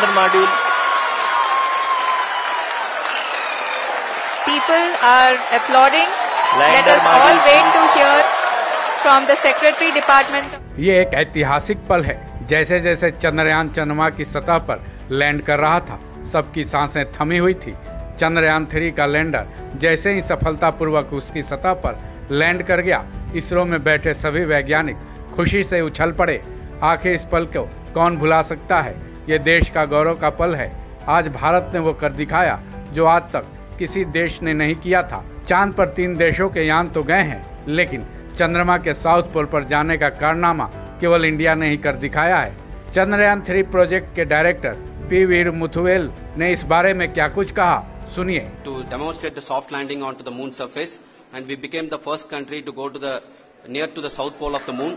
calendar module. People are applauding. Let us all wait to hear from the Secretary Department. ये एक ऐतिहासिक पल है। जैसे जैसे चंद्रयान चंद्रमा की सतह पर लैंड कर रहा था, सबकी सांसें थमी हुई थी। चंद्रयान-3 का लैंडर जैसे ही सफलतापूर्वक उसकी सतह पर लैंड कर गया, इसरो में बैठे सभी वैज्ञानिक खुशी से उछल पड़े। आखिर इस पल को कौन भुला सकता है। ये देश का गौरव का पल है। आज भारत ने वो कर दिखाया जो आज तक किसी देश ने नहीं किया था। चांद पर 3 देशों के यान तो गए हैं, लेकिन चंद्रमा के साउथ पोल पर जाने का कारनामा केवल इंडिया ने ही कर दिखाया है। चंद्रयान-3 प्रोजेक्ट के डायरेक्टर पी. वीरमुथुवेल ने इस बारे में क्या कुछ कहा, सुनिए। To demonstrate the soft landing on to the moon surface and we became the first country to go to the near to the south pole of the moon.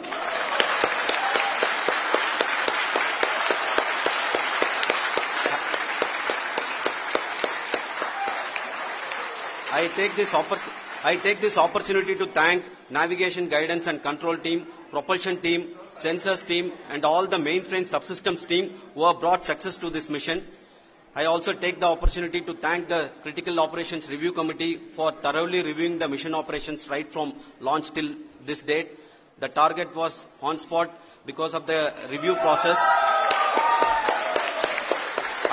I take this opportunity to thank navigation guidance and control team, propulsion team, sensors team and all the mainframe subsystems team who have brought success to this mission. I also take the opportunity to thank the Critical Operations Review Committee for thoroughly reviewing the mission operations right from launch till this date. The target was on spot because of the review process.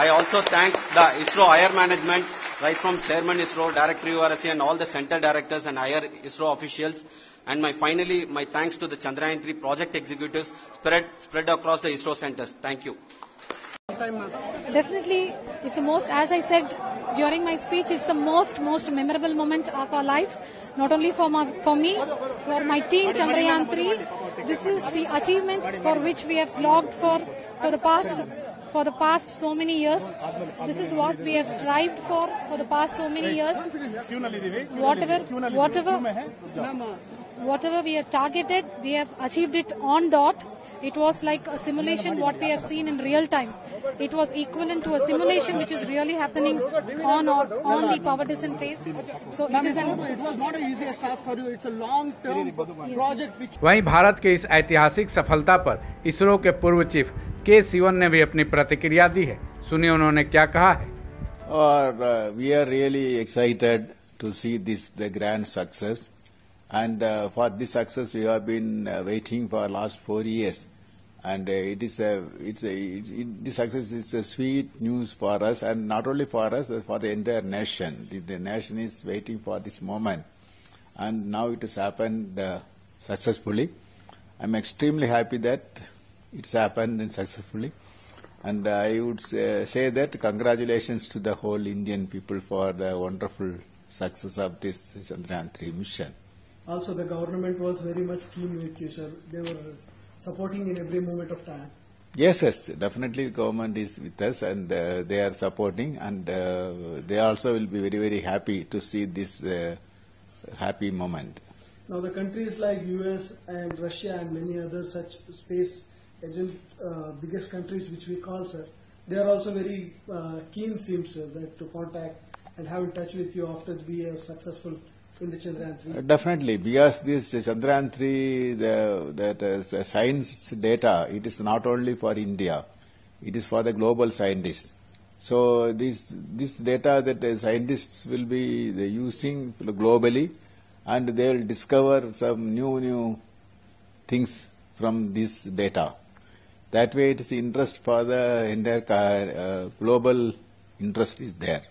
I also thank the ISRO higher management, right from Chairman ISRO, Director URSC and all the Center Directors and higher ISRO officials. And finally, my thanks to the Chandrayaan-3 project executives spread across the ISRO centers. Thank you. Definitely, it's the most, as I said during my speech, it's the most memorable moment of our life. Not only for me, for my team Chandrayaan-3. This is the achievement for which we have slogged for the past so many years. This is what we have strived for the past so many years. Whatever we have targeted, we have achieved it on dot. It was like a simulation what we have seen in real time. It was equivalent to a simulation which is really happening on the partisan phase. So it was not an easiest task for you. It's a long term project. वहीं भारत के इस ऐतिहासिक सफलता पर इसरो के पूर्व chief के सिवन ने भी अपनी प्रतिक्रिया दी है। सुनिए उन्होंने क्या कहा है। और we are really excited to see the grand success. And for this success, we have been waiting for last 4 years, and this success is a sweet news for us, and not only for us, but for the entire nation. The nation is waiting for this moment, and now it has happened successfully. I'm extremely happy that it's happened and successfully, and I would say that congratulations to the whole Indian people for the wonderful success of this Chandrayaan-3 mission. Also, the government was very much keen with you, sir. They were supporting in every moment of time. Yes, definitely the government is with us and they are supporting, and they also will be very, very happy to see this happy moment. Now, the countries like US and Russia and many other such space agent, biggest countries which we call, sir, they are also very keen, seems, sir, that to contact and have in touch with you after we are successful in the Chandrayaan-3? Definitely, because this Chandrayaan-3, the science data, it is not only for India, it is for the global scientists. So this data that the scientists will be using globally, and they will discover some new things from this data. That way it is interest for the entire global interest is there.